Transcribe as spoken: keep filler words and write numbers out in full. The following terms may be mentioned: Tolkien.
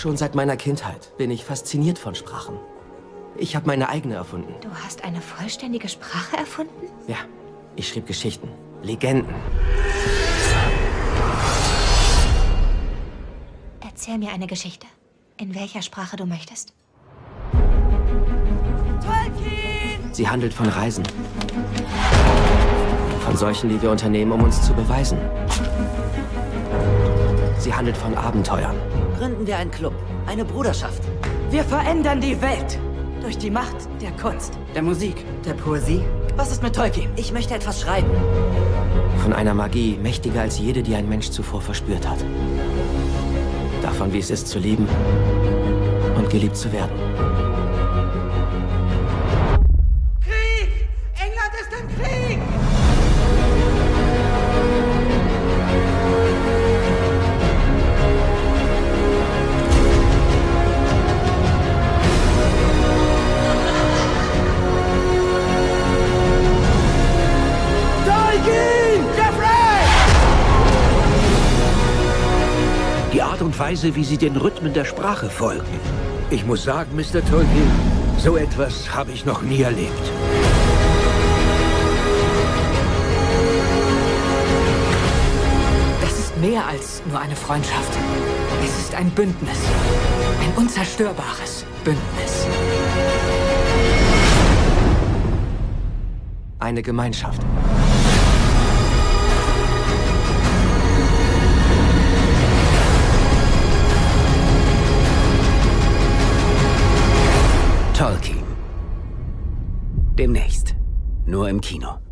Schon seit meiner Kindheit bin ich fasziniert von Sprachen. Ich habe meine eigene erfunden. Du hast eine vollständige Sprache erfunden? Ja, ich schrieb Geschichten, Legenden. Erzähl mir eine Geschichte, in welcher Sprache du möchtest. Tolkien! Sie handelt von Reisen. Von solchen, die wir unternehmen, um uns zu beweisen. Sie handelt von Abenteuern. Gründen wir einen Club, eine Bruderschaft. Wir verändern die Welt durch die Macht der Kunst, der Musik, der Poesie. Was ist mit Tolkien? Ich möchte etwas schreiben. Von einer Magie mächtiger als jede, die ein Mensch zuvor verspürt hat. Davon, wie es ist, zu lieben und geliebt zu werden. Krieg! England ist im Krieg! Die Art und Weise, wie sie den Rhythmen der Sprache folgen. Ich muss sagen, Mister Tolkien, so etwas habe ich noch nie erlebt. Das ist mehr als nur eine Freundschaft. Es ist ein Bündnis. Ein unzerstörbares Bündnis. Eine Gemeinschaft. Tolkien. Demnächst. Nur im Kino.